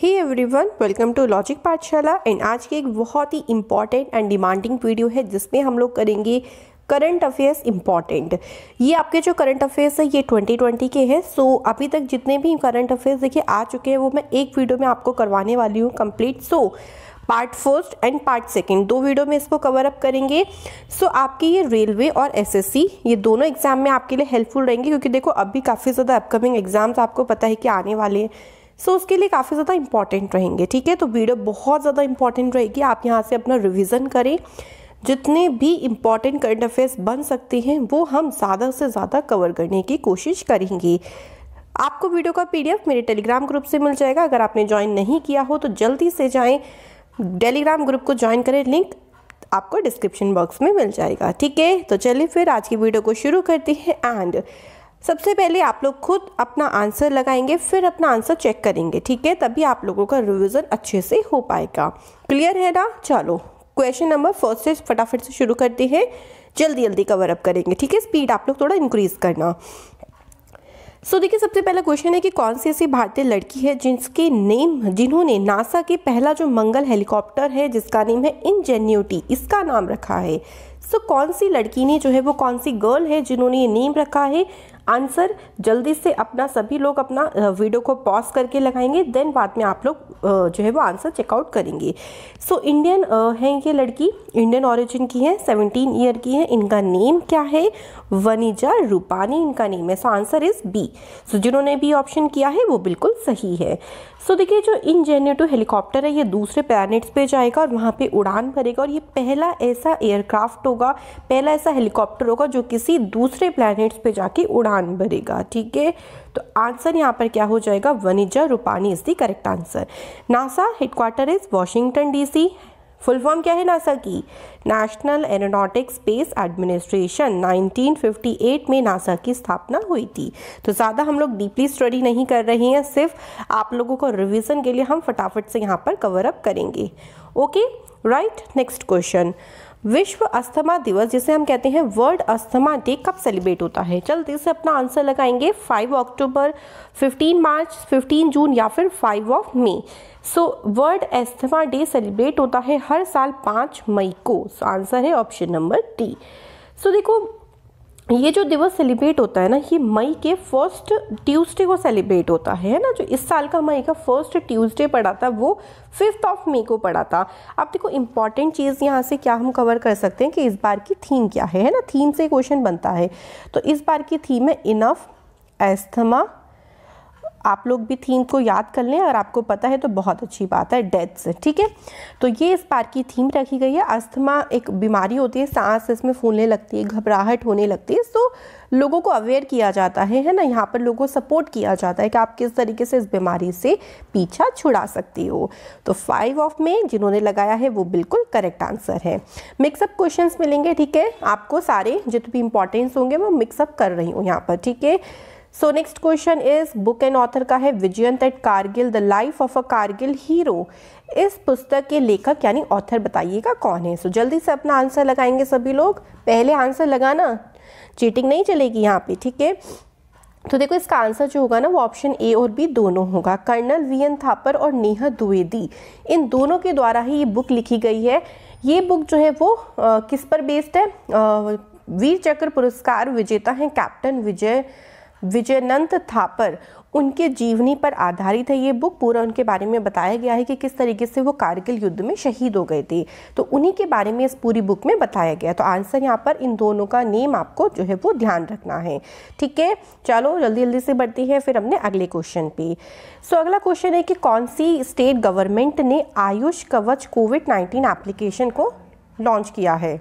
Hey everyone, welcome to logic Pathshala. And आज की एक बहुत ही इम्पॉर्टेंट एंड डिमांडिंग वीडियो है जिसमें हम लोग करेंगे करंट अफेयर्स इम्पॉर्टेंट। ये आपके जो करंट अफेयर्स है ये 2020 के हैं। सो अभी तक जितने भी करंट अफेयर्स देखिए आ चुके हैं वो मैं एक वीडियो में आपको करवाने वाली हूँ complete. So part first and part second दो वीडियो में इसको कवर अप करेंगे। सो आपके ये रेलवे और एसएससी ये दोनों एग्जाम में आपके लिए हेल्पफुल रहेंगे क्योंकि देखो अभी काफ़ी ज़्यादा अपकमिंग एग्जाम्स आपको पता है कि आने वाले हैं। सो उसके लिए काफ़ी ज़्यादा इंपॉर्टेंट रहेंगे, ठीक है। तो वीडियो बहुत ज़्यादा इंपॉर्टेंट रहेगी, आप यहाँ से अपना रिविज़न करें। जितने भी इम्पॉर्टेंट करंट अफेयर्स बन सकते हैं वो हम ज़्यादा से ज़्यादा कवर करने की कोशिश करेंगे। आपको वीडियो का PDF मेरे टेलीग्राम ग्रुप से मिल जाएगा। अगर आपने ज्वाइन नहीं किया हो तो जल्दी से जाएँ, टेलीग्राम ग्रुप को ज्वाइन करें, लिंक आपको डिस्क्रिप्शन बॉक्स में मिल जाएगा, ठीक है। तो चलिए फिर आज की वीडियो को शुरू करते हैं। एंड सबसे पहले आप लोग खुद अपना आंसर लगाएंगे, फिर अपना आंसर चेक करेंगे, ठीक है। तभी आप लोगों का रिवीजन अच्छे से हो पाएगा। क्लियर है ना? चलो क्वेश्चन नंबर फर्स्ट से फटाफट से शुरू करते हैं, जल्दी जल्दी कवर अप करेंगे, ठीक है। स्पीड आप लोग थोड़ा इंक्रीज करना। सो देखिए सबसे पहला क्वेश्चन है कि कौन सी ऐसी भारतीय लड़की है जिन्होंने नासा के पहला जो मंगल हेलीकॉप्टर है जिसका नेम है इनजेन्यूटी, इसका नाम रखा है। सो कौन सी लड़की ने जो है वो कौन सी गर्ल है जिन्होंने ये नेम रखा है? आंसर जल्दी से अपना सभी लोग अपना वीडियो को पॉज करके लगाएंगे, देन बाद में आप लोग जो है वो आंसर चेकआउट करेंगे। सो इंडियन है ये लड़की, इंडियन ऑरिजिन की है, 17 ईयर की है। इनका नेम क्या है? वनिजा रूपानी इनका नेम है। So answer is B. So जिन्होंने बी ऑप्शन किया है वो बिल्कुल सही है। सो देखिए जो इनजेन्यूटी हेलीकॉप्टर है ये दूसरे प्लैनेट्स पे जाएगा और वहाँ पे उड़ान भरेगा और ये पहला ऐसा एयरक्राफ्ट होगा, पहला ऐसा हेलीकॉप्टर होगा जो किसी दूसरे प्लैनेट्स पे जाके उड़ान भरेगा, ठीक है। तो आंसर यहाँ पर क्या हो जाएगा? Vaniza Rupani is the correct answer. NASA headquarter is Washington DC। Full form क्या है नासा की? National Aeronautics Space administration. 1958 में नासा की स्थापना हुई थी। तो ज़्यादा हम लोग डीपली स्टडी नहीं कर रहे हैं, सिर्फ आप लोगों को रिवीजन के लिए हम फटाफट से यहाँ पर कवर अप करेंगे। Okay right, next question. विश्व अस्थमा दिवस जिसे हम कहते हैं वर्ल्ड अस्थमा डे कब सेलिब्रेट होता है? जल्दी से अपना आंसर लगाएंगे। 5 अक्टूबर, 15 मार्च, 15 जून या फिर 5 मई। So world asthma day celebrate होता है हर साल 5 मई को। सो आंसर है ऑप्शन नंबर डी। सो देखो ये जो दिवस सेलिब्रेट होता है ना ये मई के फर्स्ट ट्यूसडे को सेलिब्रेट होता है ना। जो इस साल का मई का फर्स्ट ट्यूसडे पड़ा था वो 5 मई को पड़ा था। अब देखो इम्पॉर्टेंट चीज़ यहाँ से क्या हम कवर कर सकते हैं कि इस बार की थीम क्या है ना। थीम से क्वेश्चन बनता है। तो इस बार की थीम है इनफ एस्थमा। आप लोग भी थीम को याद कर लें, अगर आपको पता है तो बहुत अच्छी बात है। डेथ्स, ठीक है। तो ये इस बार की थीम रखी गई है। अस्थमा एक बीमारी होती है, सांस इसमें फूलने लगती है, घबराहट होने लगती है। सो लोगों को अवेयर किया जाता है ना, यहाँ पर लोगों को सपोर्ट किया जाता है कि आप किस तरीके से इस बीमारी से पीछा छुड़ा सकती हो। तो 5 मई जिन्होंने लगाया है वो बिल्कुल करेक्ट आंसर है। मिक्सअप क्वेश्चन मिलेंगे, ठीक है। आपको सारे जितने भी इंपॉर्टेंस होंगे मैं मिक्सअप कर रही हूँ यहाँ पर, ठीक है। So next question is book and author का है Vijyant at Kargil the life of a Kargil hero. इस पुस्तक के लेखक यानी ऑथर बताइएगा कौन है। सो जल्दी से अपना आंसर लगाएंगे सभी लोग। पहले आंसर लगाना, चीटिंग नहीं चलेगी यहाँ पे, ठीक है। तो देखो इसका आंसर जो होगा ना वो ऑप्शन ए और बी दोनों होगा। कर्नल V N थापर और नेह द्विवेदी इन दोनों के द्वारा ही ये बुक लिखी गई है। ये बुक जो है वो किस पर बेस्ड है? वीर चक्र पुरस्कार विजेता हैं कैप्टन विजयनंत थापर, उनके जीवनी पर आधारित है ये बुक। पूरा उनके बारे में बताया गया है कि किस तरीके से वो कारगिल युद्ध में शहीद हो गए थे, तो उन्हीं के बारे में इस पूरी बुक में बताया गया। तो आंसर यहाँ पर इन दोनों का नेम आपको जो है वो ध्यान रखना है, ठीक है। चलो जल्दी जल्दी से बढ़ती है फिर हमने अगले क्वेश्चन पे। सो अगला क्वेश्चन है कि कौन सी स्टेट गवर्नमेंट ने आयुष कवच COVID-19 एप्लीकेशन को लॉन्च किया है?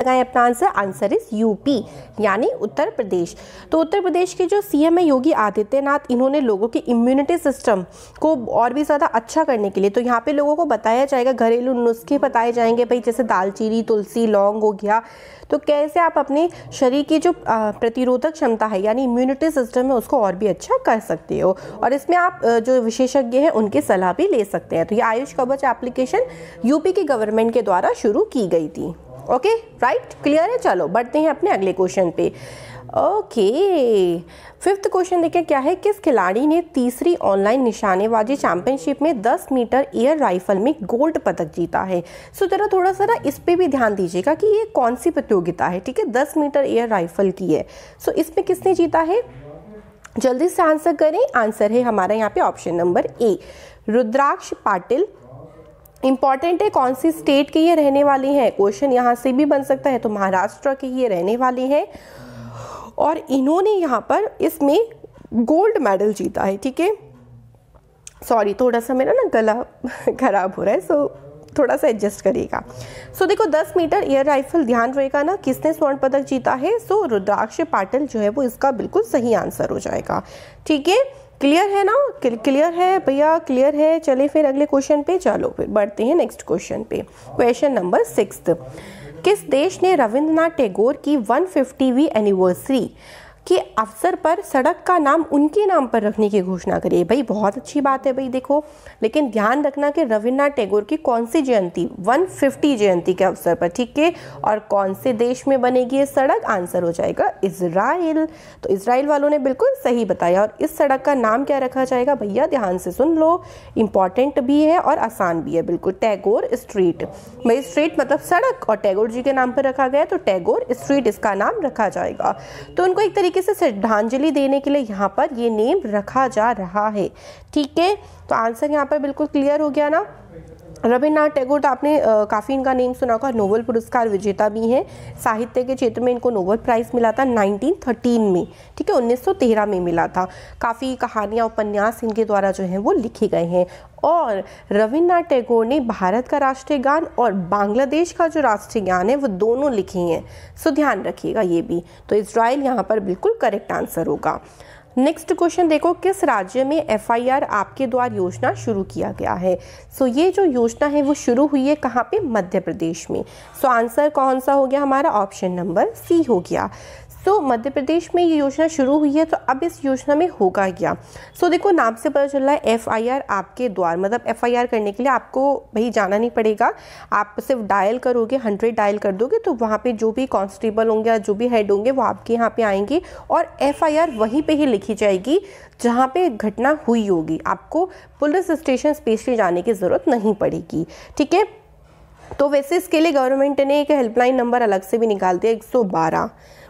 अपना आंसर, आंसर इज यूपी यानी उत्तर प्रदेश। तो उत्तर प्रदेश के जो CM है योगी आदित्यनाथ, इन्होंने लोगों के इम्यूनिटी सिस्टम को और भी ज़्यादा अच्छा करने के लिए, तो यहाँ पे लोगों को बताया जाएगा, घरेलू नुस्खे बताए जाएंगे भाई, जैसे दालचीनी, तुलसी, लौंग हो गया। तो कैसे आप अपने शरीर की जो प्रतिरोधक क्षमता है यानी इम्यूनिटी सिस्टम है उसको और भी अच्छा कर सकते हो, और इसमें आप जो विशेषज्ञ हैं उनकी सलाह भी ले सकते हैं। तो ये आयुष कवच एप्लीकेशन यूपी की गवर्नमेंट के द्वारा शुरू की गई थी। ओके राइट, क्लियर है। चलो बढ़ते हैं अपने अगले क्वेश्चन पे। ओके, फिफ्थ क्वेश्चन देखिए क्या है, किस खिलाड़ी ने तीसरी ऑनलाइन निशानेबाजी चैंपियनशिप में 10 मीटर एयर राइफल में गोल्ड पदक जीता है। सो जरा थोड़ा सा ना इस पे भी ध्यान दीजिएगा कि ये कौन सी प्रतियोगिता है, ठीक है, 10 मीटर एयर राइफल की है। सो इसमें किसने जीता है, जल्दी से आंसर करें। आंसर है हमारा यहाँ पे option number A, Rudraksh Patil. Important है कौन सी स्टेट के ये रहने वाले हैं, क्वेश्चन यहाँ से भी बन सकता है, तो महाराष्ट्र के ये रहने वाले हैं और इन्होंने यहाँ पर इसमें गोल्ड मेडल जीता है, ठीक है। सॉरी, थोड़ा सा मेरा ना गला खराब हो रहा है, सो थोड़ा सा एडजस्ट करिएगा। सो देखो 10 मीटर एयर राइफल ध्यान रहेगा ना, किसने स्वर्ण पदक जीता है, सो रुद्राक्ष पाटिल जो है वो इसका बिल्कुल सही आंसर हो जाएगा, ठीक है। क्लियर है ना, क्लियर है भैया, क्लियर है। चले फिर अगले क्वेश्चन पे, चलो फिर बढ़ते हैं नेक्स्ट क्वेश्चन पे। क्वेश्चन नंबर 6, किस देश ने रविंद्रनाथ टैगोर की 150वीं एनिवर्सरी के अवसर पर सड़क का नाम उनके नाम पर रखने की घोषणा करी। भाई बहुत अच्छी बात है भाई, देखो लेकिन ध्यान रखना कि रविन्द्रनाथ टैगोर की कौन सी जयंती, 150 जयंती के अवसर पर, ठीक है। और कौन से देश में बनेगी ये सड़क, आंसर हो जाएगा इजराइल। तो इजराइल वालों ने बिल्कुल सही बताया। और इस सड़क का नाम क्या रखा जाएगा भैया, ध्यान से सुन लो, इम्पॉर्टेंट भी है और आसान भी है बिल्कुल, टैगोर स्ट्रीट। भाई स्ट्रीट मतलब सड़क और टैगोर जी के नाम पर रखा गया, तो टैगोर स्ट्रीट इसका नाम रखा जाएगा। तो उनको एक किसे श्रद्धांजलि देने के लिए यहाँ पर ये नेम रखा जा रहा है, ठीक है। तो आंसर यहाँ पर बिल्कुल क्लियर हो गया ना। रविन्द्रनाथ टैगोर तो आपने काफ़ी इनका नेम सुना होगा, नोबेल पुरस्कार विजेता भी हैं, साहित्य के क्षेत्र में इनको नोबेल प्राइज़ मिला था 1913 में, ठीक है, 1913 में मिला था। काफ़ी कहानियाँ उपन्यास इनके द्वारा जो हैं वो लिखे गए हैं। और रविन्द्रनाथ टैगोर ने भारत का राष्ट्रीय गान और बांग्लादेश का जो राष्ट्रीय गान है वो दोनों लिखे हैं, सो ध्यान रखिएगा ये भी। तो इसराइल यहाँ पर बिल्कुल करेक्ट आंसर होगा। नेक्स्ट क्वेश्चन देखो, किस राज्य में एफआईआर आपके द्वार योजना शुरू किया गया है। सो ये जो योजना है वो शुरू हुई है कहाँ पे, मध्य प्रदेश में। सो आंसर कौन सा हो गया हमारा, ऑप्शन नंबर सी हो गया। सो मध्य प्रदेश में ये योजना शुरू हुई है, तो अब इस योजना में होगा क्या। सो देखो नाम से पता चल रहा है एफआईआर आपके द्वार, मतलब एफआईआर करने के लिए आपको भाई जाना नहीं पड़ेगा, आप सिर्फ डायल करोगे, 100 डायल कर दोगे, तो वहाँ पे जो भी कांस्टेबल होंगे या जो भी हेड होंगे वो आपके यहाँ पे आएंगे और एफआईआर वहीं पर ही लिखी जाएगी जहाँ पे घटना हुई होगी। आपको पुलिस स्टेशन स्पेशली जाने की ज़रूरत नहीं पड़ेगी, ठीक है। तो वैसे इसके लिए गवर्नमेंट ने एक हेल्पलाइन नंबर अलग से भी निकाल दिया, 112।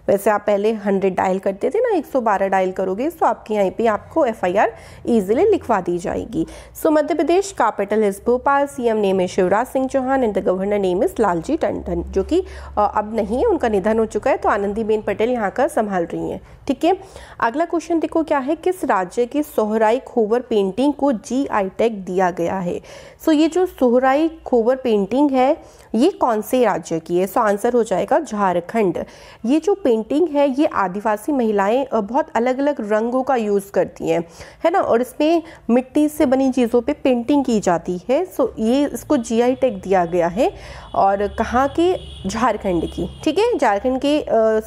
वैसे आप पहले 100 डायल करते थे ना, 112 डायल करोगे तो आपके यहाँ पे आपको एफआईआर ईजिली लिखवा दी जाएगी। So Madhya Pradesh capital is Bhopal, CM name है Shivraj Singh Chouhan and the governor name is Lalji Tandon, जो कि अब नहीं है, उनका निधन हो चुका है, तो आनंदीबेन पटेल यहाँ का संभाल रही हैं, ठीक है। अगला क्वेश्चन देखो क्या है, किस राज्य की सोहराई खोवर पेंटिंग को जीआई टैग दिया गया है। सो ये जो सोहराई खोवर पेंटिंग है ये कौन से राज्य की है। सो आंसर हो जाएगा झारखंड। ये जो पेंटिंग है ये आदिवासी महिलाएं बहुत अलग अलग रंगों का यूज़ करती हैं, है ना, और इसमें मिट्टी से बनी चीज़ों पे पेंटिंग की जाती है। सो ये इसको जीआई टैग दिया गया है और कहाँ के, झारखंड की, ठीक है। झारखंड के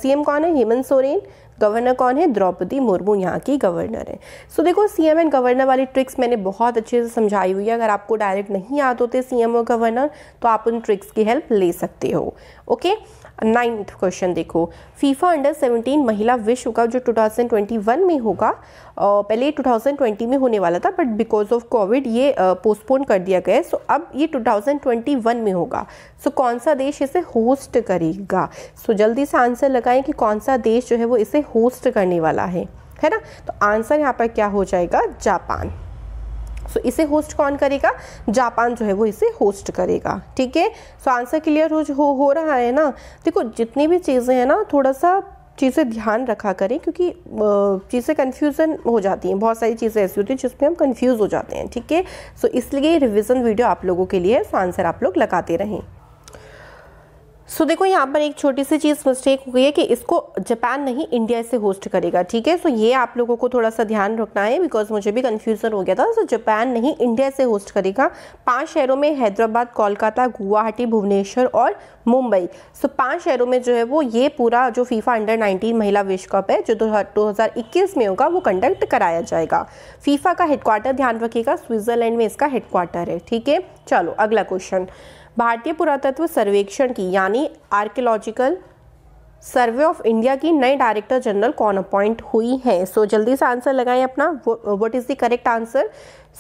सीएम कौन है, हेमंत सोरेन। गवर्नर कौन है, द्रौपदी मुर्मू यहाँ की गवर्नर है। सो देखो सीएम एंड गवर्नर वाली ट्रिक्स मैंने बहुत अच्छे से समझाई हुई है, अगर आपको डायरेक्ट नहीं याद होते सीएम और गवर्नर तो आप उन ट्रिक्स की हेल्प ले सकते हो, ओके। 9th क्वेश्चन देखो, फीफा अंडर 17 महिला विश्व कप जो 2021 में होगा, पहले 2020 में होने वाला था बट बिकॉज ऑफ कोविड ये पोस्टपोन कर दिया गया है, सो अब ये 2021 में होगा। सो कौन सा देश इसे होस्ट करेगा। सो जल्दी से आंसर लगाएं कि कौन सा देश जो है वो इसे होस्ट करने वाला है ना। तो आंसर यहाँ पर क्या हो जाएगा, जापान। सो इसे होस्ट कौन करेगा, जापान जो है वो इसे होस्ट करेगा, ठीक है। सो आंसर क्लियर हो रहा है ना। देखो जितनी भी चीज़ें हैं ना, थोड़ा सा चीज़ें ध्यान रखा करें, क्योंकि चीज़ें कन्फ्यूज़न हो जाती हैं, बहुत सारी चीज़ें ऐसी होती हैं जिसमें हम कन्फ्यूज़ हो जाते हैं, ठीक है। सो इसलिए रिविज़न वीडियो आप लोगों के लिए है, सो आंसर आप लोग लगाते रहें। सो देखो यहाँ पर एक छोटी सी चीज़ मिस्टेक हुई है कि इसको जापान नहीं इंडिया से होस्ट करेगा, ठीक है। सो ये आप लोगों को थोड़ा सा ध्यान रखना है, बिकॉज मुझे भी कन्फ्यूज़न हो गया था। सो जापान नहीं इंडिया से होस्ट करेगा। 5 शहरों में हैदराबाद, कोलकाता, गुवाहाटी, भुवनेश्वर और मुंबई। सो 5 शहरों में जो है वो ये पूरा जो फीफा अंडर 19 महिला विश्व कप है जो 2021 में होगा वो कंडक्ट कराया जाएगा। फीफा का हेडक्वार्टर ध्यान रखिएगा, स्विट्ज़रलैंड में इसका हेडक्वार्टर है, ठीक है। चलो अगला क्वेश्चन, भारतीय पुरातत्व सर्वेक्षण की यानी आर्कियोलॉजिकल सर्वे ऑफ इंडिया की नई डायरेक्टर जनरल कौन अपॉइंट हुई हैं। सो जल्दी से आंसर लगाएं अपना, what is the correct answer.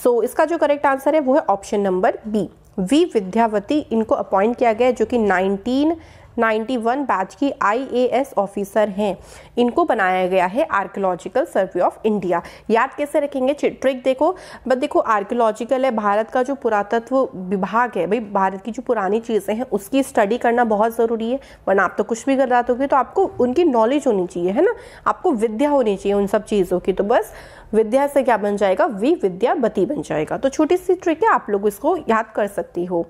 So इसका जो करेक्ट आंसर है वो है option number B, V Vidyavati. इनको अपॉइंट किया गया है जो कि 1991 बैच की IAS ऑफिसर हैं। इनको बनाया गया है आर्कियोलॉजिकल सर्वे ऑफ इंडिया। याद कैसे रखेंगे, ट्रिक देखो, बट देखो आर्कियोलॉजिकल है, भारत का जो पुरातत्व विभाग है, भाई भारत की जो पुरानी चीज़ें हैं उसकी स्टडी करना बहुत ज़रूरी है, वरना आप तो कुछ भी कर रहा होगी, तो आपको उनकी नॉलेज होनी चाहिए, है ना, आपको विद्या होनी चाहिए उन सब चीज़ों की। तो बस विद्या से क्या बन जाएगा, वी विद्यावती बन जाएगा। तो छोटी सी ट्रिक है, आप लोग इसको याद कर सकती हो।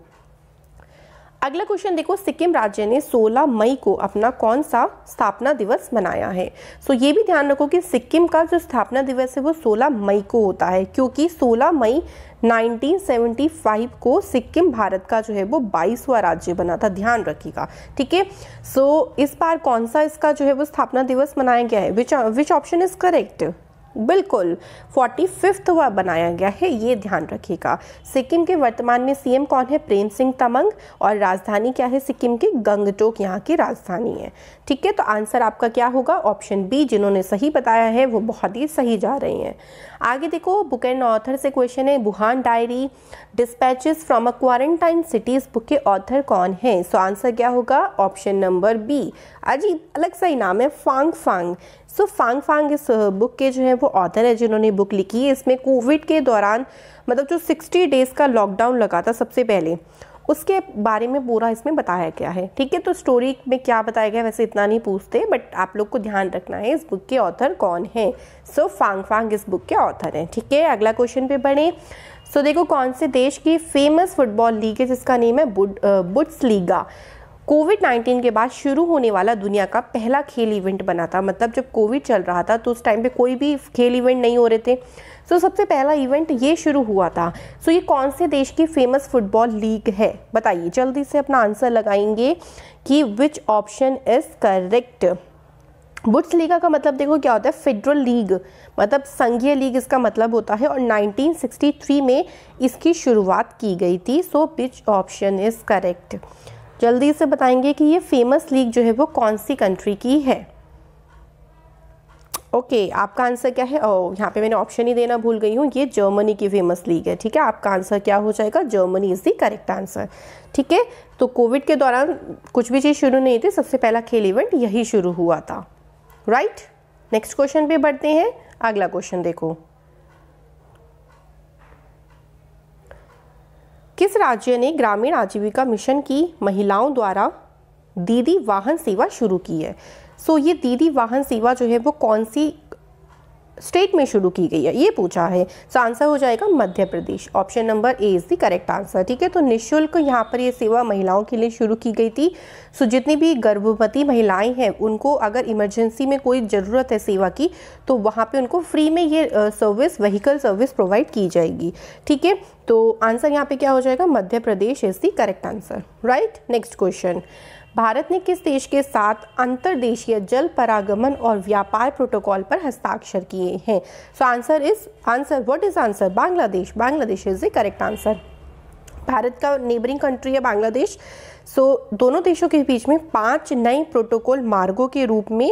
अगला क्वेश्चन देखो, सिक्किम राज्य ने 16 मई को अपना कौन सा स्थापना दिवस मनाया है। सो ये भी ध्यान रखो कि सिक्किम का जो स्थापना दिवस है वो 16 मई को होता है, क्योंकि 16 मई 1975 को सिक्किम भारत का जो है वो 22वां राज्य बना था, ध्यान रखिएगा, ठीक है। सो इस बार कौन सा इसका जो है वो स्थापना दिवस मनाया गया है, विच ऑप्शन इज करेक्ट, बिल्कुल 45वां बनाया गया है, ये ध्यान रखिएगा। सिक्किम के वर्तमान में CM कौन है, प्रेम सिंह तमंग, और राजधानी क्या है सिक्किम की, गंगटोक यहाँ की राजधानी है, ठीक है। तो आंसर आपका क्या होगा, ऑप्शन बी। जिन्होंने सही बताया है वो बहुत ही सही जा रही हैं। आगे देखो, बुक एंड ऑथर से क्वेश्चन है, Wuhan diary, dispatches from a quarantine cities, book के ऑथर कौन है। सो आंसर क्या होगा, ऑप्शन नंबर बी। अजीब अलग सा ही नाम है, फांग फांग। सो फांग फांग इस बुक के जो है वो ऑथर है, जिन्होंने बुक लिखी है। इसमें कोविड के दौरान, मतलब जो 60 डेज़ का लॉकडाउन लगा था सबसे पहले, उसके बारे में पूरा इसमें बताया गया है, ठीक है। तो स्टोरी में क्या बताया गया वैसे इतना नहीं पूछते, बट आप लोग को ध्यान रखना है इस बुक के ऑथर कौन है। सो फांग फांग इस बुक के ऑथर हैं, ठीक है। अगला क्वेश्चन पे बढ़ें। सो देखो, कौन से देश की फेमस फुटबॉल लीग है जिसका नेम है बुंडेसलीगा। कोविड-19 के बाद शुरू होने वाला दुनिया का पहला खेल इवेंट बना था, मतलब जब कोविड चल रहा था तो उस टाइम पे कोई भी खेल इवेंट नहीं हो रहे थे, सो सबसे पहला इवेंट ये शुरू हुआ था। सो ये कौन से देश की फेमस फुटबॉल लीग है, बताइए जल्दी से अपना आंसर लगाएंगे कि which option is correct. Bundesliga का मतलब देखो क्या होता है, फेडरल लीग, मतलब संघीय लीग इसका मतलब होता है, और 1963 में इसकी शुरुआत की गई थी। So which option is correct, जल्दी से बताएंगे कि ये फेमस लीग जो है वो कौन सी कंट्री की है। ओके, आपका आंसर क्या है, यहाँ पे मैंने ऑप्शन ही देना भूल गई हूँ, ये जर्मनी की फेमस लीग है, ठीक है। आपका आंसर क्या हो जाएगा, Germany is the correct answer, ठीक है। तो कोविड के दौरान कुछ भी चीज़ शुरू नहीं थी, सबसे पहला खेल इवेंट यही शुरू हुआ था, राइट। नेक्स्ट क्वेश्चन पे बढ़ते हैं। अगला क्वेश्चन देखो, किस राज्य ने ग्रामीण आजीविका मिशन की महिलाओं द्वारा दीदी वाहन सेवा शुरू की है। सो ये दीदी वाहन सेवा जो है वो कौन सी स्टेट में शुरू की गई है, ये पूछा है। सो आंसर हो जाएगा Madhya Pradesh, option number A is the correct answer, ठीक है। तो निःशुल्क यहाँ पर ये सेवा महिलाओं के लिए शुरू की गई थी। सो जितनी भी गर्भवती महिलाएं हैं उनको अगर इमरजेंसी में कोई ज़रूरत है सेवा की, तो वहाँ पे उनको फ्री में ये सर्विस, व्हीकल सर्विस प्रोवाइड की जाएगी, ठीक है। तो आंसर यहाँ पर क्या हो जाएगा, Madhya Pradesh is the correct answer, right. Next question, Bharat ने किस देश के साथ अंतर्देशीय जल परागमन और व्यापार प्रोटोकॉल पर हस्ताक्षर किए हैं। So answer what is answer, Bangladesh. Bangladesh is the correct answer, Bharat का नेबरिंग कंट्री है बांग्लादेश। सो दोनों देशों के बीच में 5 नए प्रोटोकॉल मार्गों के रूप में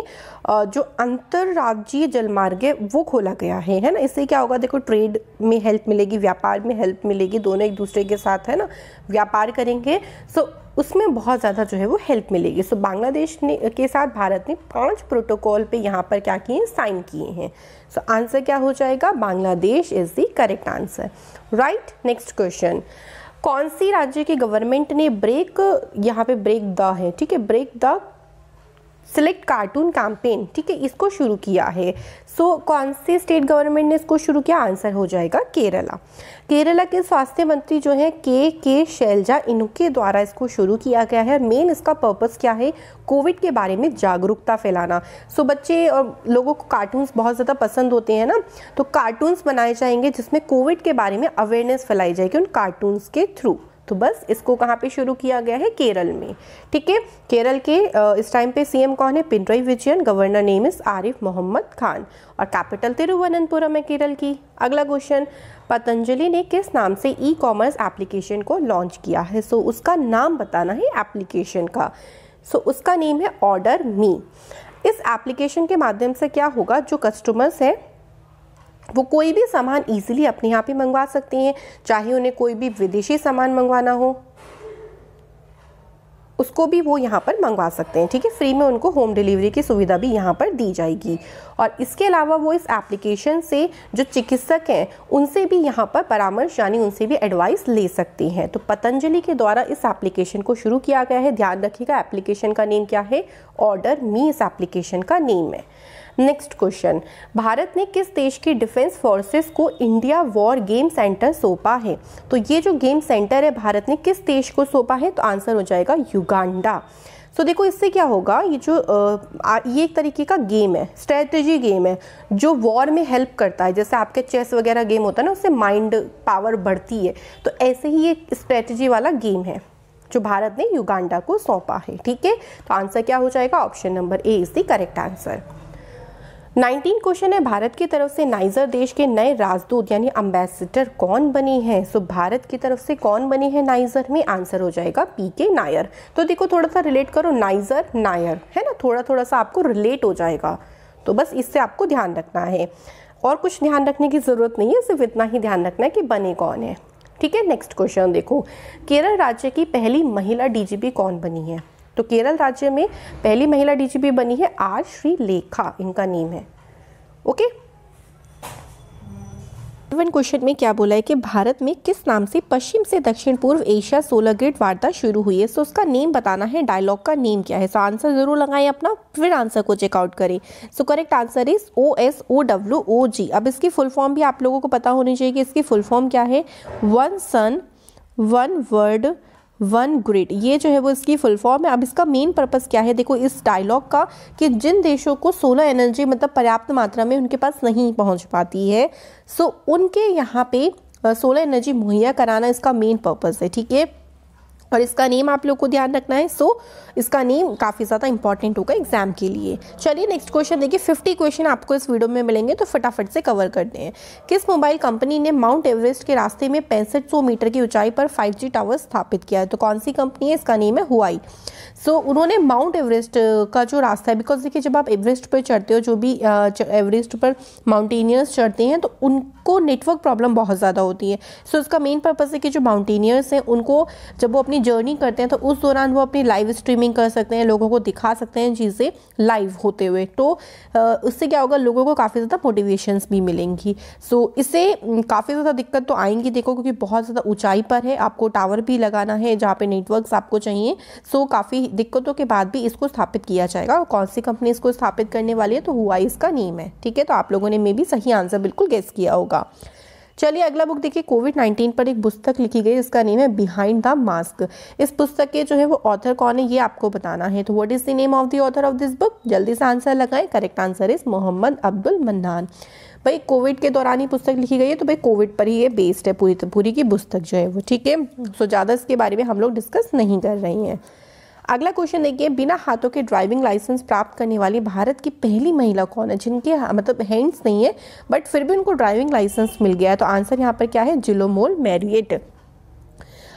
जो अंतर्राज्यीय जलमार्ग है वो खोला गया है ना। इससे क्या होगा, देखो ट्रेड में हेल्प मिलेगी, व्यापार में हेल्प मिलेगी, दोनों एक दूसरे के साथ, है ना, व्यापार करेंगे। सो उसमें बहुत ज़्यादा जो है वो हेल्प मिलेगी। सो बांग्लादेश ने के साथ भारत ने 5 प्रोटोकॉल पे यहाँ पर क्या किए, साइन किए हैं। सो आंसर क्या हो जाएगा, Bangladesh is the correct answer, right. Next question, कौन सी राज्य की गवर्नमेंट ने यहाँ पे ब्रेक द है, ठीक है, break the select cartoon campaign, ठीक है, इसको शुरू किया है। सो कौन सी स्टेट गवर्नमेंट ने इसको शुरू किया, आंसर हो जाएगा केरला। केरला के स्वास्थ्य मंत्री जो है के शैलजा, इनके द्वारा इसको शुरू किया गया है। मेन इसका पर्पस क्या है, कोविड के बारे में जागरूकता फैलाना। सो बच्चे और लोगों को कार्टून्स बहुत ज़्यादा पसंद होते हैं ना, तो कार्टून्स बनाए जाएंगे जिसमें कोविड के बारे में अवेयरनेस फैलाई जाएगी उन कार्टून्स के थ्रू। तो बस इसको कहाँ पे शुरू किया गया है, केरल में, ठीक है। केरल के इस टाइम पे CM कौन है, Pinarayi Vijayan, governor name is Arif Mohammad Khan, और कैपिटल तिरुवनंतपुरम है केरल की। अगला क्वेश्चन, पतंजलि ने किस नाम से ई कॉमर्स एप्लीकेशन को लॉन्च किया है। सो उसका नाम बताना है एप्लीकेशन का। सो उसका नेम है ऑर्डर मी। इस एप्लीकेशन के माध्यम से क्या होगा, जो कस्टमर्स हैं वो कोई भी सामान ईजिली अपने यहाँ पे मंगवा सकते हैं, चाहे उन्हें कोई भी विदेशी सामान मंगवाना हो उसको भी वो यहाँ पर मंगवा सकते हैं। ठीक है, फ्री में उनको होम डिलीवरी की सुविधा भी यहाँ पर दी जाएगी। और इसके अलावा वो इस एप्लीकेशन से जो चिकित्सक हैं उनसे भी यहाँ पर परामर्श यानी उनसे भी एडवाइस ले सकती हैं। तो पतंजलि के द्वारा इस एप्लीकेशन को शुरू किया गया है। ध्यान रखिएगा, एप्लीकेशन का नेम क्या है, ऑर्डर मी इस एप्लीकेशन का नेम है। नेक्स्ट क्वेश्चन, भारत ने किस देश की डिफेंस फोर्सेस को इंडिया वॉर गेम सेंटर सौंपा है? तो ये जो गेम सेंटर है भारत ने किस देश को सौंपा है, तो आंसर हो जाएगा युगांडा। सो देखो इससे क्या होगा, ये जो ये एक तरीके का गेम है, स्ट्रेटजी गेम है जो वॉर में हेल्प करता है। जैसे आपके चेस वगैरह गेम होता है ना, उससे माइंड पावर बढ़ती है, तो ऐसे ही ये स्ट्रेटजी वाला गेम है जो भारत ने युगांडा को सौंपा है। ठीक है, तो आंसर क्या हो जाएगा, option number A is the correct answer. 19 question है, भारत की तरफ से नाइजर देश के नए राजदूत यानी अम्बेसडर कौन बने हैं? सो भारत की तरफ से कौन बने हैं नाइजर में, आंसर हो जाएगा पीके नायर। तो देखो थोड़ा सा रिलेट करो, नाइजर नायर है ना, थोड़ा सा आपको रिलेट हो जाएगा, तो बस इससे आपको ध्यान रखना है और कुछ ध्यान रखने की ज़रूरत नहीं है, सिर्फ इतना ही ध्यान रखना है कि बने कौन है। ठीक है, नेक्स्ट क्वेश्चन देखो, केरल राज्य की पहली महिला डीजीपी कौन बनी है? तो केरल राज्य में पहली महिला डीजीपी बनी है आर श्रीलेखा, इनका नेम है। ओके, इवन क्वेश्चन में क्या बोला है कि भारत में किस नाम से पश्चिम से दक्षिण पूर्व एशिया 16 ग्रेड वार्ता शुरू हुई है? सो उसका नेम बताना है, डायलॉग का नेम क्या है? सो आंसर जरूर लगाएं अपना, फिर आंसर को चेकआउट करें। सो करेक्ट आंसर इज OSOWOG। अब इसकी फुल फॉर्म भी आप लोगों को पता होनी चाहिए कि इसकी फुल फॉर्म क्या है, one sun one world one grid, ये जो है वो इसकी फुल फॉर्म है। अब इसका मेन पर्पस क्या है, देखो इस डायलॉग का, कि जिन देशों को सोलर एनर्जी मतलब पर्याप्त मात्रा में उनके पास नहीं पहुंच पाती है, सो उनके यहाँ पे सोलर एनर्जी मुहैया कराना इसका मेन पर्पस है। ठीक है, और इसका नेम आप लोग को ध्यान रखना है। सो इसका नेम काफ़ी ज़्यादा इंपॉर्टेंट होगा एग्जाम के लिए। चलिए नेक्स्ट क्वेश्चन देखिए, 50 क्वेश्चन आपको इस वीडियो में मिलेंगे तो फटाफट से कवर करते हैं। किस मोबाइल कंपनी ने माउंट एवरेस्ट के रास्ते में 6500 मीटर की ऊंचाई पर 5G टावर स्थापित किया है? तो कौन सी कंपनी है, इसका नेम है हुआई। सो उन्होंने माउंट एवरेस्ट का जो रास्ता है, बिकॉज देखिए जब आप एवरेस्ट पर चढ़ते हो, जो भी एवरेस्ट पर माउंटेनियर्स चढ़ते हैं तो उनको नेटवर्क प्रॉब्लम बहुत ज़्यादा होती है। सो इसका मेन पर्पज़ है कि जो माउंटेनियर्स हैं उनको जब वो अपनी जर्नी करते हैं तो उस दौरान वो अपनी लाइव स्ट्रीमिंग कर सकते हैं, लोगों को दिखा सकते हैं चीज़ें लाइव होते हुए, तो उससे क्या होगा, लोगों को काफ़ी ज़्यादा मोटिवेशंस भी मिलेंगी। सो इससे काफ़ी ज़्यादा दिक्कत तो आएंगी देखो, क्योंकि बहुत ज़्यादा ऊंचाई पर है, आपको टावर भी लगाना है जहाँ पे नेटवर्क्स आपको चाहिए। सो काफ़ी दिक्कतों के बाद भी इसको स्थापित किया जाएगा। और कौन सी कंपनी इसको स्थापित करने वाली है, तो हुआई इसका नेम है। ठीक है, तो आप लोगों ने मे भी सही आंसर बिल्कुल गेस किया होगा। चलिए अगला बुक देखिए, कोविड-19 पर एक पुस्तक लिखी गई, इसका नेम है बिहाइंड द मास्क। इस पुस्तक के जो है वो ऑथर कौन है ये आपको बताना है। तो what is the name of the author of this book, जल्दी से आंसर लगाएं। Correct answer is Mohammad Abdul Mannan. भाई कोविड के दौरान ही पुस्तक लिखी गई है, तो भाई कोविड पर ही ये बेस्ड है पूरी की पुस्तक जो है वो। ठीक है, सो ज़्यादा इसके बारे में हम लोग डिस्कस नहीं कर रहे हैं। अगला क्वेश्चन देखिए, बिना हाथों के ड्राइविंग लाइसेंस प्राप्त करने वाली भारत की पहली महिला कौन है, जिनके मतलब हैंड्स नहीं है बट फिर भी उनको ड्राइविंग लाइसेंस मिल गया है? तो आंसर यहाँ पर क्या है, जिलोमोल मैरियट।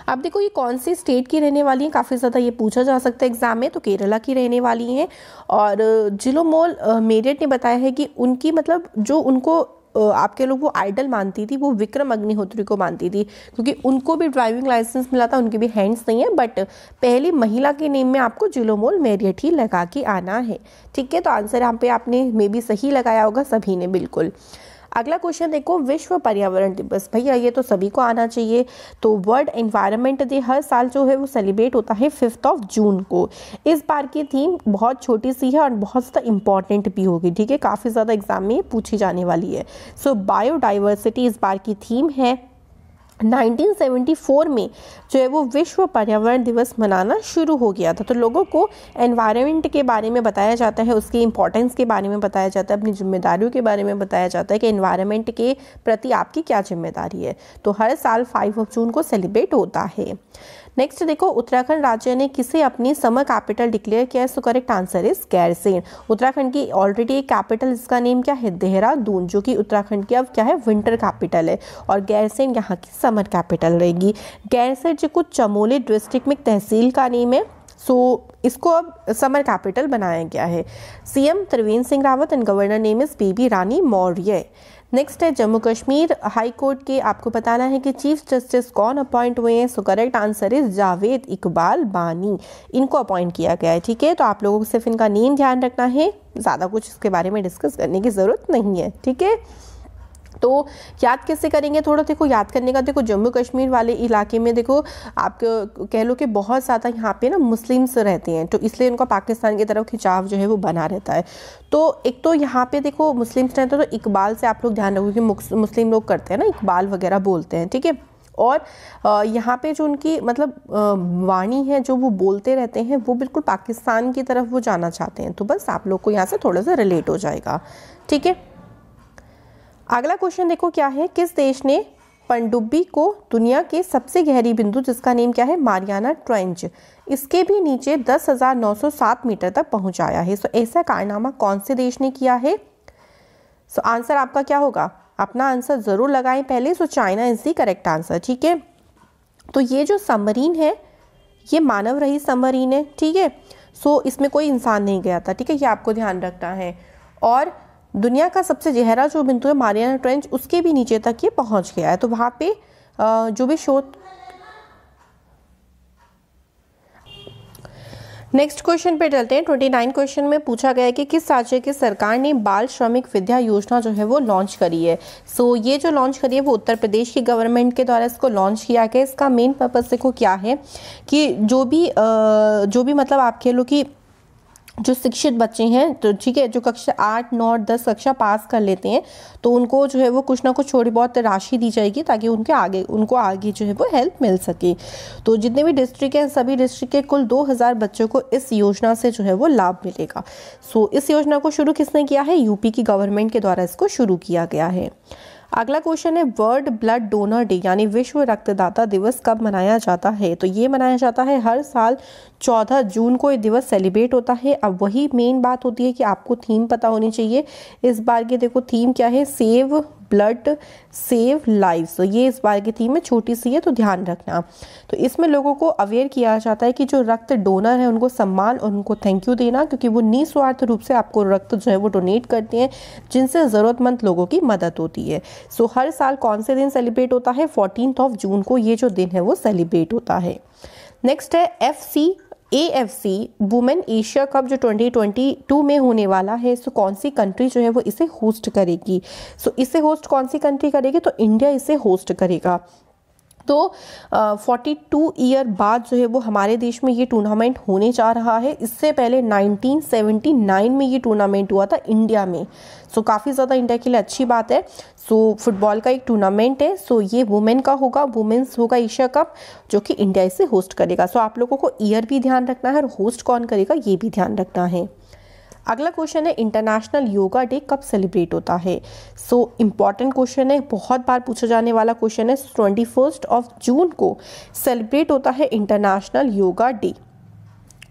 अब देखो ये कौन सी स्टेट की रहने वाली हैं, काफ़ी ज़्यादा ये पूछा जा सकता है एग्जाम में। तो केरला की रहने वाली हैं और जिलोमोल मैरियट ने बताया है कि उनकी मतलब जो उनको आपके लोग वो आइडल मानती थी, वो विक्रम अग्निहोत्री को मानती थी, क्योंकि उनको भी ड्राइविंग लाइसेंस मिला था, उनके भी हैंड्स नहीं है, बट पहली महिला के नेम में आपको जिलोमोल मैरियट ही लगा के आना है। ठीक है, तो आंसर यहाँ पे आपने मे बी सही लगाया होगा सभी ने बिल्कुल। अगला क्वेश्चन देखो, विश्व पर्यावरण दिवस, भैया ये तो सभी को आना चाहिए। तो वर्ल्ड एनवायरनमेंट डे हर साल जो है वो सेलिब्रेट होता है 5 जून को। इस बार की थीम बहुत छोटी सी है और बहुत ज़्यादा इंपॉर्टेंट भी होगी। ठीक है, काफ़ी ज़्यादा एग्जाम में पूछी जाने वाली है। सो बायोडाइवर्सिटी इस बार की थीम है। 1974 में जो है वो विश्व पर्यावरण दिवस मनाना शुरू हो गया था। तो लोगों को एनवायरनमेंट के बारे में बताया जाता है, उसकी इंपॉर्टेंस के बारे में बताया जाता है, अपनी जिम्मेदारियों के बारे में बताया जाता है कि एनवायरनमेंट के प्रति आपकी क्या जिम्मेदारी है। तो हर साल 5 जून को सेलिब्रेट होता है। नेक्स्ट देखो, उत्तराखंड राज्य ने किसे अपनी समर कैपिटल डिक्लेयर किया है? So correct answer is Gairsain. Uttarakhand की ऑलरेडी एक कैपिटल, इसका नेम क्या है, देहरादून, जो कि उत्तराखंड की अब क्या है, विंटर कैपिटल है, और गैरसेन यहाँ की समर कैपिटल रहेगी। गैरसेन जो कुछ चमोली डिस्ट्रिक्ट में तहसील का नेम है। सो इसको अब समर कैपिटल बनाया गया है। CM Trivendra Singh Rawat and governor name is Baby Rani Maurya. Next है जम्मू कश्मीर हाई कोर्ट के, आपको बताना है कि चीफ जस्टिस कौन अपॉइंट हुए हैं। So correct answer is Javed Iqbal Bani, इनको अपॉइंट किया गया है। ठीक है, तो आप लोगों को सिर्फ इनका नेम ध्यान रखना है, ज़्यादा कुछ इसके बारे में डिस्कस करने की ज़रूरत नहीं है। ठीक है, तो याद कैसे करेंगे, थोड़ा देखो याद करने का। देखो जम्मू कश्मीर वाले इलाके में देखो आप कह लो कि बहुत ज़्यादा यहाँ पे ना मुस्लिम्स रहते हैं, तो इसलिए उनका पाकिस्तान की तरफ खिंचाव जो है वो बना रहता है। तो एक तो यहाँ पे देखो मुस्लिम्स रहते हैं, तो इकबाल से आप लोग ध्यान रखोगे, मुस्लिम लोग करते हैं ना, इकबाल वगैरह बोलते हैं। ठीक है, और यहाँ पे जो उनकी मतलब वाणी है, जो वो बोलते रहते हैं, वो बिल्कुल पाकिस्तान की तरफ वो जाना चाहते हैं। तो बस आप लोग को यहाँ से थोड़ा सा रिलेट हो जाएगा। ठीक है, अगला क्वेश्चन देखो क्या है, किस देश ने पनडुब्बी को दुनिया के सबसे गहरी बिंदु, जिसका नेम क्या है मारियाना ट्रेंच, इसके भी नीचे 10,907 मीटर तक पहुंचाया है। सो ऐसा कारनामा कौन से देश ने किया है। सो आंसर आपका क्या होगा, अपना आंसर ज़रूर लगाएं पहले। So China is the correct answer. ठीक है, तो ये जो सबमरीन है ये मानव रहित सबमरीन है। ठीक है, सो इसमें कोई इंसान नहीं गया था। ठीक है, ये आपको ध्यान रखना है। और दुनिया का सबसे गहरा जो बिंदु है मारियाना ट्रेंच, उसके भी नीचे तक ये पहुंच गया है। तो वहाँ पे जो भी शोध। नेक्स्ट क्वेश्चन पे चलते हैं, 29 क्वेश्चन में पूछा गया है कि किस राज्य की सरकार ने बाल श्रमिक विद्या योजना जो है वो लॉन्च करी है। सो ये जो लॉन्च करी है वो उत्तर प्रदेश की गवर्नमेंट के द्वारा इसको लॉन्च किया गया। इसका मेन पर्पज़ देखो क्या है कि जो भी मतलब आप कह लो कि जो शिक्षित बच्चे हैं, तो ठीक है, जो कक्षा 8, 9, 10 कक्षा पास कर लेते हैं, तो उनको जो है वो कुछ ना कुछ थोड़ी बहुत राशि दी जाएगी, ताकि उनको आगे जो है वो हेल्प मिल सके। तो जितने भी डिस्ट्रिक्ट हैं, सभी डिस्ट्रिक्ट के कुल 2000 बच्चों को इस योजना से जो है वो लाभ मिलेगा। सो इस योजना को शुरू किसने किया है, यूपी की गवर्नमेंट के द्वारा इसको शुरू किया गया है। अगला क्वेश्चन है वर्ल्ड ब्लड डोनर डे यानी विश्व रक्तदाता दिवस कब मनाया जाता है। तो ये मनाया जाता है हर साल 14 जून को ये दिवस सेलिब्रेट होता है। अब वही मेन बात होती है कि आपको थीम पता होनी चाहिए। इस बार की देखो थीम क्या है, सेव ब्लड सेव लाइव्स। ये इस बार की थीम है, छोटी सी है तो ध्यान रखना। तो इसमें लोगों को अवेयर किया जाता है कि जो रक्त डोनर है उनको सम्मान और उनको थैंक यू देना, क्योंकि वो निस्वार्थ रूप से आपको रक्त जो है वो डोनेट करते हैं, जिनसे ज़रूरतमंद लोगों की मदद होती है। सो हर साल कौन से दिन सेलिब्रेट होता है, 14 जून को ये जो दिन है वो सेलिब्रेट होता है। नेक्स्ट है AFC वुमेन एशिया कप जो 2022 में होने वाला है। सो कौन सी कंट्री जो है वो इसे होस्ट करेगी। सो इसे होस्ट कौन सी कंट्री करेगी, तो इंडिया इसे होस्ट करेगा। तो 42 ईयर बाद जो है वो हमारे देश में ये टूर्नामेंट होने जा रहा है। इससे पहले 1979 में ये टूर्नामेंट हुआ था इंडिया में। सो काफ़ी ज़्यादा इंडिया के लिए अच्छी बात है। सो फुटबॉल का एक टूर्नामेंट है। सो ये वुमेन का होगा, वुमेन्स होगा एशिया कप, जो कि इंडिया इसे होस्ट करेगा। सो आप लोगों को ईयर भी ध्यान रखना है और होस्ट कौन करेगा ये भी ध्यान रखना है। अगला क्वेश्चन है इंटरनेशनल योगा डे कब सेलिब्रेट होता है। सो इम्पॉर्टेंट क्वेश्चन है, बहुत बार पूछा जाने वाला क्वेश्चन है। 21 जून को सेलिब्रेट होता है इंटरनेशनल योगा डे।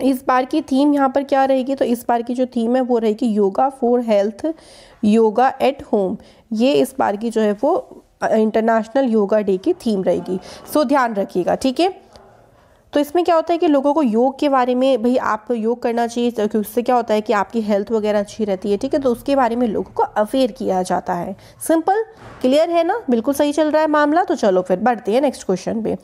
इस बार की थीम यहाँ पर क्या रहेगी, तो इस बार की जो थीम है वो रहेगी yoga for health, yoga at home. ये इस बार की जो है वो इंटरनेशनल योगा डे की थीम रहेगी। सो ध्यान रखिएगा। ठीक है, तो इसमें क्या होता है कि लोगों को योग के बारे में, भाई आप योग करना चाहिए, क्योंकि उससे क्या होता है कि आपकी हेल्थ वगैरह अच्छी रहती है। ठीक है, तो उसके बारे में लोगों को अवेयर किया जाता है। सिंपल, क्लियर है ना, बिल्कुल सही चल रहा है मामला। तो चलो फिर बढ़ते हैं नेक्स्ट क्वेश्चन पे।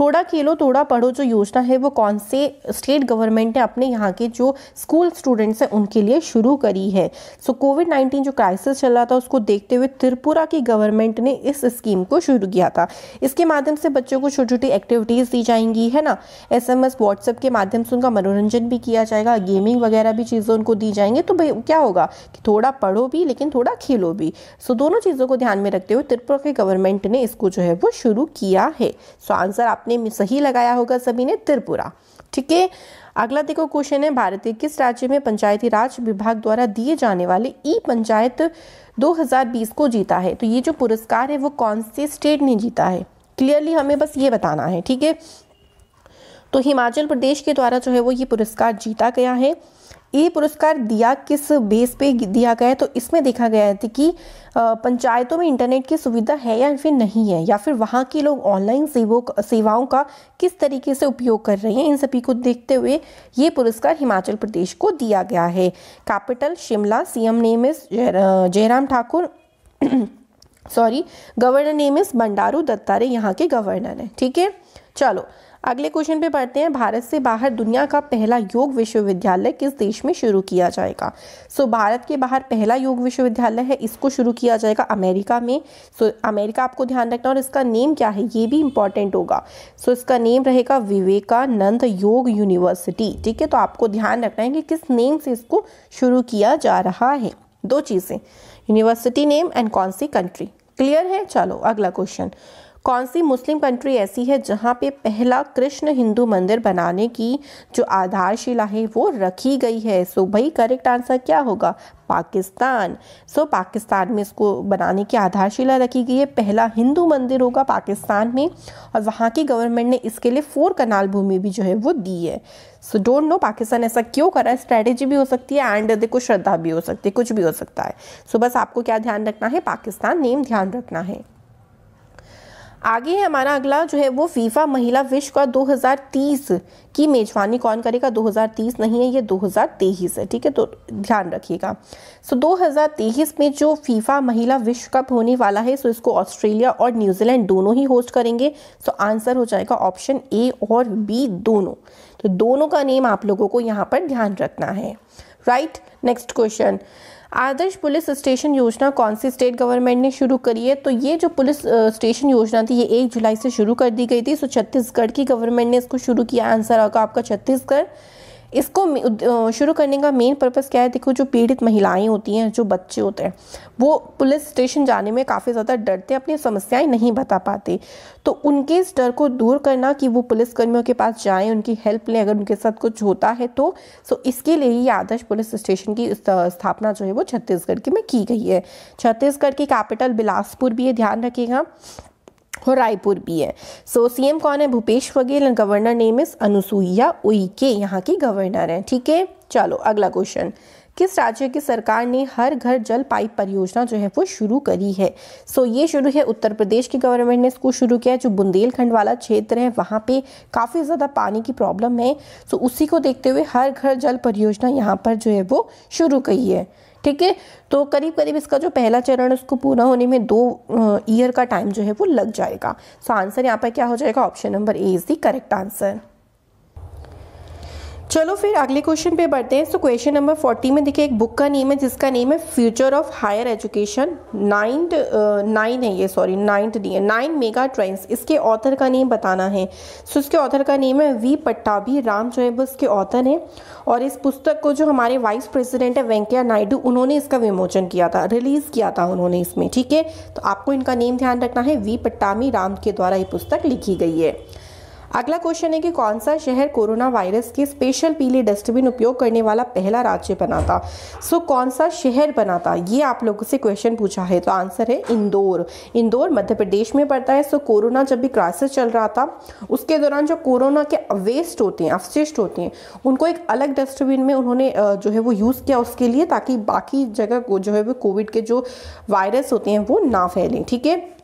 थोड़ा खेलो थोड़ा पढ़ो जो योजना है वो कौन से स्टेट गवर्नमेंट ने अपने यहाँ के जो स्कूल स्टूडेंट्स हैं उनके लिए शुरू करी है। सो कोविड-19 जो क्राइसिस चल रहा था उसको देखते हुए त्रिपुरा की गवर्नमेंट ने इस स्कीम को शुरू किया था। इसके माध्यम से बच्चों को छोटी छोटी एक्टिविटीज़ दी जाएंगी, है ना। SMS, WhatsApp के माध्यम से उनका मनोरंजन भी किया जाएगा, गेमिंग वगैरह भी चीज़ें उनको दी जाएंगी। तो भाई क्या होगा कि थोड़ा पढ़ो भी लेकिन थोड़ा खेलो भी। सो दोनों चीज़ों को ध्यान में रखते हुए त्रिपुरा की गवर्नमेंट ने इसको जो है वो शुरू किया है। सो आंसर आपने सही लगाया होगा सभी ने, त्रिपुरा। ठीक है, अगला देखो क्वेश्चन है, भारत के किस राज्य में पंचायती राज विभाग द्वारा दिए जाने वाले ई पंचायत 2020 को जीता है। तो ये जो पुरस्कार है वो कौन से स्टेट ने जीता है, क्लियरली हमें बस ये बताना है। ठीक है, तो हिमाचल प्रदेश के द्वारा जो है वो ये पुरस्कार जीता गया है। ये पुरस्कार दिया किस बेस पे दिया गया है, तो इसमें देखा गया है कि पंचायतों में इंटरनेट की सुविधा है या फिर नहीं है, या फिर वहाँ के लोग ऑनलाइन सेवाओं का किस तरीके से उपयोग कर रहे हैं। इन सभी को देखते हुए ये पुरस्कार हिमाचल प्रदेश को दिया गया है। Capital Shimla, CM name is Jairam Thakur governor name is Bandaru Dattatreya, यहाँ के गवर्नर हैं। ठीक है, चलो अगले क्वेश्चन पे पढ़ते हैं। भारत से बाहर दुनिया का पहला योग विश्वविद्यालय किस देश में शुरू किया जाएगा? सो भारत के बाहर पहला योग विश्वविद्यालय है, इसको शुरू किया जाएगा अमेरिका में। अमेरिका आपको ध्यान रखना, और इसका नेम क्या है ये भी इंपॉर्टेंट होगा। इसका नेम रहेगा विवेकानंद योग यूनिवर्सिटी। ठीक है, तो आपको ध्यान रखना है कि किस नेम से इसको शुरू किया जा रहा है। दो चीज़ें, यूनिवर्सिटी नेम एंड कौन सी कंट्री। क्लियर है, चलो अगला क्वेश्चन। कौन सी मुस्लिम कंट्री ऐसी है जहां पे पहला कृष्ण हिंदू मंदिर बनाने की जो आधारशिला है वो रखी गई है? सो भाई करेक्ट आंसर क्या होगा? पाकिस्तान। पाकिस्तान में इसको बनाने की आधारशिला रखी गई है, पहला हिंदू मंदिर होगा पाकिस्तान में, और वहाँ की गवर्नमेंट ने इसके लिए 4 कनाल भूमि भी जो है वो दी है। सो डोंट नो पाकिस्तान ऐसा क्यों कर रहा है, स्ट्रैटेजी भी हो सकती है एंड देखो श्रद्धा भी हो सकती है, कुछ भी हो सकता है। सो बस आपको क्या ध्यान रखना है, पाकिस्तान नेम ध्यान रखना है। आगे है हमारा अगला जो है वो फीफा महिला विश्व कप 2030 की मेजबानी कौन करेगा? 2030 नहीं है ये, 2023 है। ठीक है, तो ध्यान रखिएगा। 2023 में जो फीफा महिला विश्व कप होने वाला है, इसको ऑस्ट्रेलिया और न्यूजीलैंड दोनों ही होस्ट करेंगे। आंसर हो जाएगा ऑप्शन ए और बी दोनों। तो दोनों का नेम आप लोगों को यहाँ पर ध्यान रखना है। Right, next question. आदर्श पुलिस स्टेशन योजना कौन सी स्टेट गवर्नमेंट ने शुरू करी है? तो ये जो पुलिस स्टेशन योजना थी ये 1 जुलाई से शुरू कर दी गई थी। छत्तीसगढ़ की गवर्नमेंट ने इसको शुरू किया। आंसर होगा आपका छत्तीसगढ़। इसको शुरू करने का मेन पर्पस क्या है? देखो जो पीड़ित महिलाएं होती हैं, जो बच्चे होते हैं, वो पुलिस स्टेशन जाने में काफ़ी ज़्यादा डरते हैं, अपनी समस्याएं नहीं बता पाते, तो उनके इस डर को दूर करना कि वो पुलिसकर्मियों के पास जाएं, उनकी हेल्प लें अगर उनके साथ कुछ होता है तो। इसके लिए ही आदर्श पुलिस स्टेशन की स्थापना जो है वो छत्तीसगढ़ की में की गई है। छत्तीसगढ़ की कैपिटल बिलासपुर भी है, ध्यान रखिएगा, और रायपुर भी है। सीएम कौन है? Bhupesh Baghel, and governor name is Anusuiya Uikey, यहाँ की गवर्नर हैं। ठीक है, चलो अगला क्वेश्चन। किस राज्य की सरकार ने हर घर जल पाइप परियोजना जो है वो शुरू करी है? ये शुरू है उत्तर प्रदेश की गवर्नमेंट ने इसको शुरू किया है। जो बुंदेलखंड वाला क्षेत्र है वहाँ पे काफ़ी ज़्यादा पानी की प्रॉब्लम है, उसी को देखते हुए हर घर जल परियोजना यहाँ पर जो है वो शुरू की है। ठीक है, तो करीब करीब इसका जो पहला चरण है उसको पूरा होने में 2 ईयर का टाइम जो है वो लग जाएगा। आंसर यहाँ पर क्या हो जाएगा? Option number A is the correct answer. चलो फिर अगले क्वेश्चन पे बढ़ते हैं। क्वेश्चन नंबर 40 में देखिए एक बुक का नेम है जिसका नेम है फ्यूचर ऑफ हायर एजुकेशन। 9 है ये, सॉरी 9 मेगा ट्रेंड्स। इसके ऑथर का नेम बताना है। इसके ऑथर का नेम है वी पट्टाभी राम, जो है वो इसके ऑथर हैं, और इस पुस्तक को जो हमारे वाइस प्रेसिडेंट है वेंकैया नायडू, उन्होंने इसका विमोचन किया था, रिलीज़ किया था उन्होंने इसमें। ठीक है, तो आपको इनका नेम ध्यान रखना है, वी पट्टाभी राम के द्वारा ये पुस्तक लिखी गई है। अगला क्वेश्चन है कि कौन सा शहर कोरोना वायरस के स्पेशल पीले डस्टबिन उपयोग करने वाला पहला राज्य बना था? कौन सा शहर बना था, ये आप लोगों से क्वेश्चन पूछा है। तो आंसर है इंदौर। इंदौर मध्य प्रदेश में पड़ता है। कोरोना जब भी क्राइसिस चल रहा था उसके दौरान जो कोरोना के वेस्ट होते हैं, अवशिष्ट होते हैं, उनको एक अलग डस्टबिन में उन्होंने जो है वो यूज़ किया उसके लिए, ताकि बाकी जगह को जो है वो कोविड के जो वायरस होते हैं वो ना फैलें। ठीक है,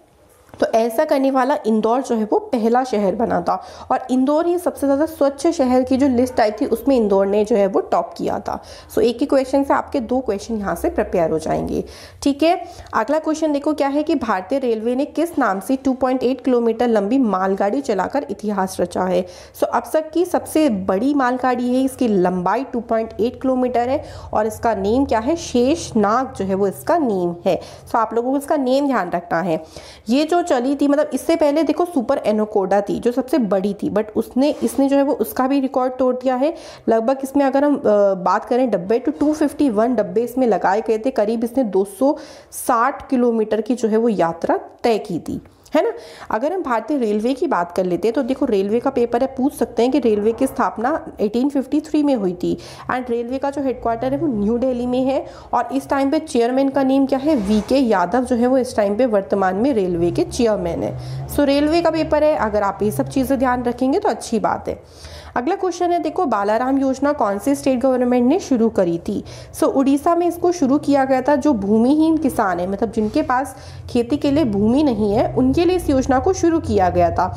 तो ऐसा करने वाला इंदौर जो है वो पहला शहर बना था, और इंदौर ही सबसे ज़्यादा स्वच्छ शहर की जो लिस्ट आई थी उसमें इंदौर ने जो है वो टॉप किया था। एक ही क्वेश्चन से आपके 2 क्वेश्चन यहाँ से प्रिपेयर हो जाएंगे। ठीक है, अगला क्वेश्चन देखो क्या है कि भारतीय रेलवे ने किस नाम से 2.8 किलोमीटर लंबी मालगाड़ी चलाकर इतिहास रचा है? अब तक की सबसे बड़ी मालगाड़ी है, इसकी लंबाई 2.8 किलोमीटर है, और इसका नेम क्या है? शेषनाग जो है वो इसका नेम है। आप लोगों को इसका नेम ध्यान रखना है। ये जो चली थी, मतलब इससे पहले देखो सुपर एनोकोडा थी जो सबसे बड़ी थी, बट इसने जो है वो उसका भी रिकॉर्ड तोड़ दिया है। लगभग इसमें अगर हम बात करें डब्बे तो 251 डब्बे इसमें लगाए गए थे। करीब इसने 260 किलोमीटर की जो है वो यात्रा तय की थी, है ना। अगर हम भारतीय रेलवे की बात कर लेते हैं तो देखो रेलवे का पेपर है, पूछ सकते हैं कि रेलवे की स्थापना 1853 में हुई थी, एंड रेलवे का जो हेडक्वार्टर है वो न्यू दिल्ली में है, और इस टाइम पे चेयरमैन का नेम क्या है? वीके यादव जो है वो इस टाइम पे वर्तमान में रेलवे के चेयरमैन है। रेलवे का पेपर है, अगर आप ये सब चीज़ें ध्यान रखेंगे तो अच्छी बात है। अगला क्वेश्चन है, देखो बालाराम योजना कौन से स्टेट गवर्नमेंट ने शुरू करी थी? सो उड़ीसा में इसको शुरू किया गया था। जो भूमिहीन किसान है, मतलब जिनके पास खेती के लिए भूमि नहीं है, उनके लिए इस योजना को शुरू किया गया था।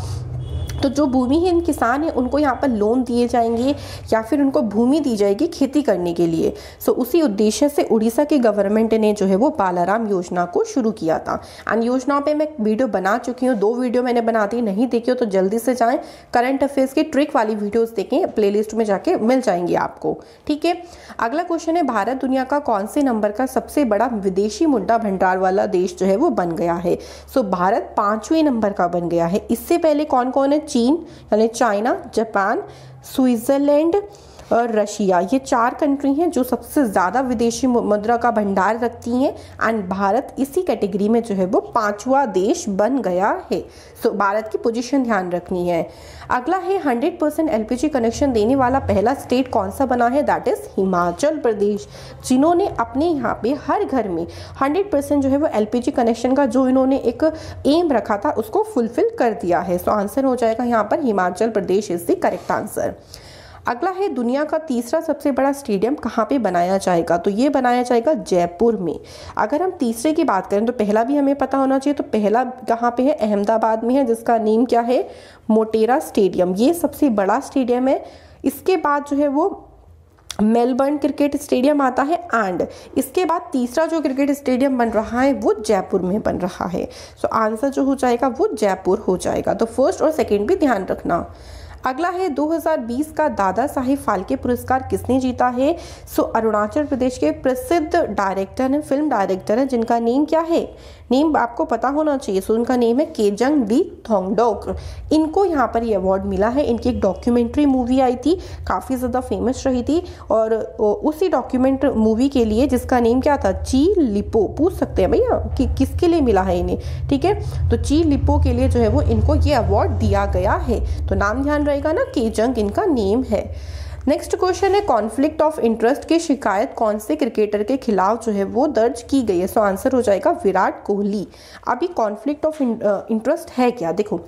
तो जो भूमिहीन किसान हैं उनको यहाँ पर लोन दिए जाएंगे या फिर उनको भूमि दी जाएगी खेती करने के लिए। सो उसी उद्देश्य से उड़ीसा की गवर्नमेंट ने जो है वो बालाराम योजना को शुरू किया था। एंड योजनाओं पे मैं वीडियो बना चुकी हूँ, 2 वीडियो मैंने बना दी, नहीं देखी हो तो जल्दी से जाएँ, करंट अफेयर्स के ट्रिक वाली वीडियोज़ देखें, प्ले लिस्ट में जाके मिल जाएंगी आपको, ठीक है। अगला क्वेश्चन है, भारत दुनिया का कौन से नंबर का सबसे बड़ा विदेशी मुद्रा भंडार वाला देश जो है वो बन गया है? सो भारत 5वें नंबर का बन गया है। इससे पहले कौन कौन है? चीन यानी चाइना, जापान, स्विट्जरलैंड और रशिया, ये 4 कंट्री हैं जो सबसे ज़्यादा विदेशी मुद्रा का भंडार रखती हैं। एंड भारत इसी कैटेगरी में जो है वो 5वां देश बन गया है। सो भारत की पोजीशन ध्यान रखनी है। अगला है, 100% LPG कनेक्शन देने वाला पहला स्टेट कौन सा बना है? दैट इज़ हिमाचल प्रदेश, जिन्होंने अपने यहाँ पे हर घर में 100% जो है वो LPG कनेक्शन का जो इन्होंने एक एम रखा था उसको फुलफिल कर दिया है। सो आंसर हो जाएगा यहाँ पर Himachal Pradesh is the correct answer. अगला है, दुनिया का 3रा सबसे बड़ा स्टेडियम कहाँ पे बनाया जाएगा? तो ये बनाया जाएगा जयपुर में। अगर हम 3रे की बात करें तो पहला भी हमें पता होना चाहिए, तो पहला कहाँ पे है? अहमदाबाद में है, जिसका नेम क्या है? मोटेरा स्टेडियम। ये सबसे बड़ा स्टेडियम है। इसके बाद जो है वो मेलबर्न क्रिकेट स्टेडियम आता है एंड इसके बाद 3रा जो क्रिकेट स्टेडियम बन रहा है वो जयपुर में बन रहा है। सो आंसर जो हो जाएगा वो जयपुर हो जाएगा। तो फर्स्ट और सेकेंड भी ध्यान रखना। अगला है, 2020 का दादा साहेब फाल्के पुरस्कार किसने जीता है? सो अरुणाचल प्रदेश के प्रसिद्ध डायरेक्टर हैं, फिल्म डायरेक्टर हैं, जिनका नेम क्या है? नेम आपको पता होना चाहिए। सो उनका नेम है केजंग डी थोंगडोक। इनको यहाँ पर ये अवार्ड मिला है। इनकी एक डॉक्यूमेंट्री मूवी आई थी, काफ़ी ज़्यादा फेमस रही थी, और उसी डॉक्यूमेंट्री मूवी के लिए जिसका नेम क्या था? ची लिपो। पूछ सकते हैं भैया कि किसके लिए मिला है इन्हें, ठीक है। तो ची लिपो के लिए जो है वो इनको ये अवार्ड दिया गया है। तो नाम ध्यान रहेगा ना, केजंग इनका नेम है। नेक्स्ट क्वेश्चन है, कॉन्फ्लिक्ट ऑफ इंटरेस्ट की शिकायत कौन से क्रिकेटर के खिलाफ जो है वो दर्ज की गई है? सो आंसर हो जाएगा विराट कोहली। अभी कॉन्फ्लिक्ट ऑफ इंटरेस्ट है क्या? देखो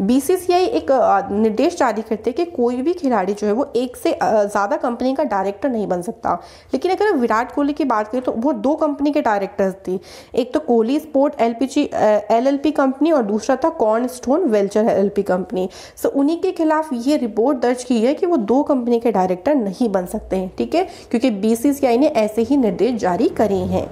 बीसीसीआई एक निर्देश जारी करते हैं कि कोई भी खिलाड़ी जो है वो एक से ज़्यादा कंपनी का डायरेक्टर नहीं बन सकता। लेकिन अगर विराट कोहली की बात करें तो वो 2 कंपनी के डायरेक्टर्स थे, एक तो कोहली स्पोर्ट LLP कंपनी और दूसरा था cornerstone venture LLP company. So उन्हीं के खिलाफ ये रिपोर्ट दर्ज की है कि वो 2 कंपनी के डायरेक्टर नहीं बन सकते हैं, ठीक है, क्योंकि बीसीसीआई ने ऐसे ही निर्देश जारी करे हैं।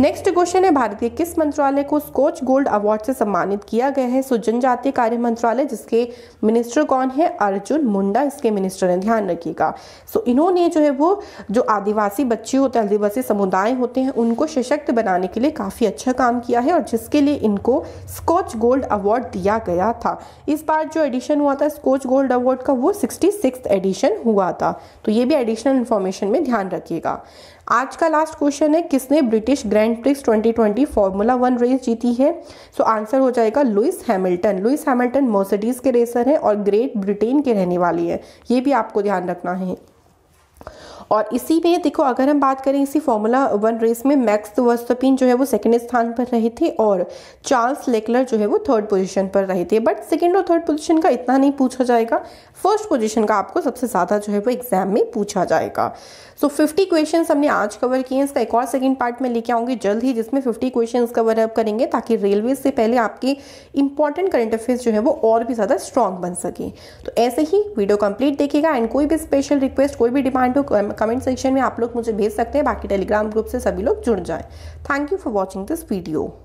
नेक्स्ट क्वेश्चन है, भारत के किस मंत्रालय को स्कॉच गोल्ड अवार्ड से सम्मानित किया गया है? सो जनजातीय कार्य मंत्रालय, जिसके मिनिस्टर कौन है? अर्जुन मुंडा इसके मिनिस्टर हैं, ध्यान रखिएगा। सो इन्होंने जो है वो जो आदिवासी बच्चे होते हैं, आदिवासी समुदाय होते हैं, उनको सशक्त बनाने के लिए काफ़ी अच्छा काम किया है और जिसके लिए इनको स्कॉच गोल्ड अवार्ड दिया गया था। इस बार जो एडिशन हुआ था स्कॉच गोल्ड अवार्ड का वो 66वां एडिशन हुआ था। तो ये भी एडिशनल इन्फॉर्मेशन में ध्यान रखिएगा। आज का लास्ट क्वेश्चन है, किसने British grand prix 2020 formula 1 race जीती है? सो आंसर हो जाएगा Lewis Hamilton. Lewis Hamilton Mercedes के रेसर हैं और ग्रेट ब्रिटेन के रहने वाले हैं, ये भी आपको ध्यान रखना है। और इसी में देखो अगर हम बात करें इसी फॉर्मूला 1 रेस में मैक्स वर्स्टापेन जो है वो 2nd स्थान पर रहे थे और चार्ल्स लेक्लर जो है वो 3rd पोजीशन पर रहे थे। बट 2nd और 3rd पोजीशन का इतना नहीं पूछा जाएगा, 1st पोजीशन का आपको सबसे ज़्यादा जो है वो एग्जाम में पूछा जाएगा। सो 50 क्वेश्चन हमने आज कवर किए हैं। इसका एक और 2nd पार्ट में लेके आऊँगी जल्द ही, जिसमें 50 क्वेश्चन कवर अप करेंगे ताकि रेलवे से पहले आपके इंपॉर्टेंट करंट अफेयर्स जो है वो और भी ज़्यादा स्ट्रॉन्ग बन सके। तो ऐसे ही वीडियो कंप्लीट देखिएगा एंड कोई भी स्पेशल रिक्वेस्ट, कोई भी डिमांड हो कमेंट सेक्शन में आप लोग मुझे भेज सकते हैं। बाकी टेलीग्राम ग्रुप से सभी लोग जुड़ जाएं। Thank you for watching this video.